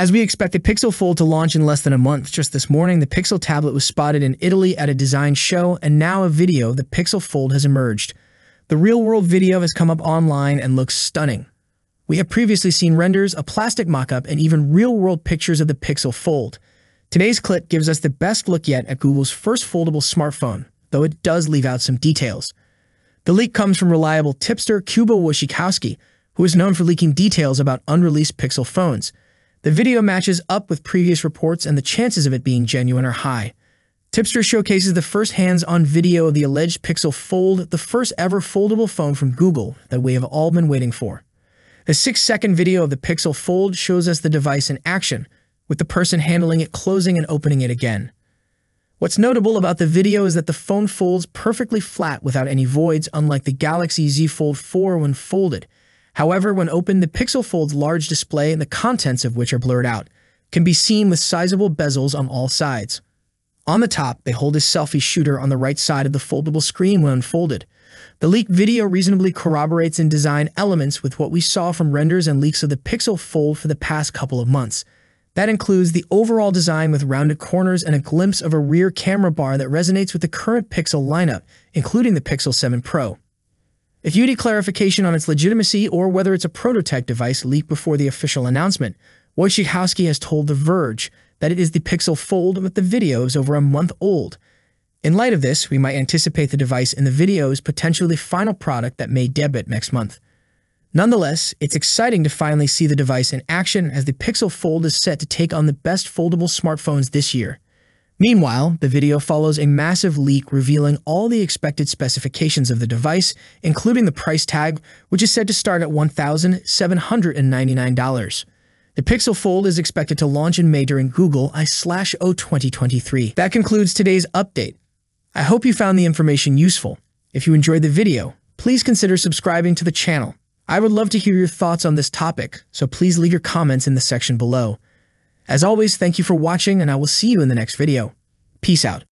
As we expect, the Pixel Fold to launch in less than a month. Just this morning, the Pixel Tablet was spotted in Italy at a design show, and now a video, the Pixel Fold, has emerged. The real-world video has come up online and looks stunning. We have previously seen renders, a plastic mock-up, and even real-world pictures of the Pixel Fold. Today's clip gives us the best look yet at Google's first foldable smartphone, though it does leave out some details. The leak comes from reliable tipster Kuba Wojciechowski, who is known for leaking details about unreleased Pixel phones. The video matches up with previous reports, and the chances of it being genuine are high. Tipster showcases the first hands-on video of the alleged Pixel Fold, the first ever foldable phone from Google that we have all been waiting for. The 6-second video of the Pixel Fold shows us the device in action, with the person handling it closing and opening it again. What's notable about the video is that the phone folds perfectly flat without any voids, unlike the Galaxy Z Fold 4 when folded. However, when opened, the Pixel Fold's large display, and the contents of which are blurred out, can be seen with sizable bezels on all sides. On the top, they hold a selfie shooter on the right side of the foldable screen when unfolded. The leaked video reasonably corroborates in design elements with what we saw from renders and leaks of the Pixel Fold for the past couple of months. That includes the overall design with rounded corners and a glimpse of a rear camera bar that resonates with the current Pixel lineup, including the Pixel 7 Pro. If you need clarification on its legitimacy or whether it's a prototype device leaked before the official announcement, Wojciechowski has told The Verge that it is the Pixel Fold, but the video is over a month old. In light of this, we might anticipate the device in the video's potentially final product that may debut next month. Nonetheless, it's exciting to finally see the device in action, as the Pixel Fold is set to take on the best foldable smartphones this year. Meanwhile, the video follows a massive leak revealing all the expected specifications of the device, including the price tag, which is said to start at $1,799. The Pixel Fold is expected to launch in May during Google I/O 2023. That concludes today's update. I hope you found the information useful. If you enjoyed the video, please consider subscribing to the channel. I would love to hear your thoughts on this topic, so please leave your comments in the section below. As always, thank you for watching, and I will see you in the next video. Peace out.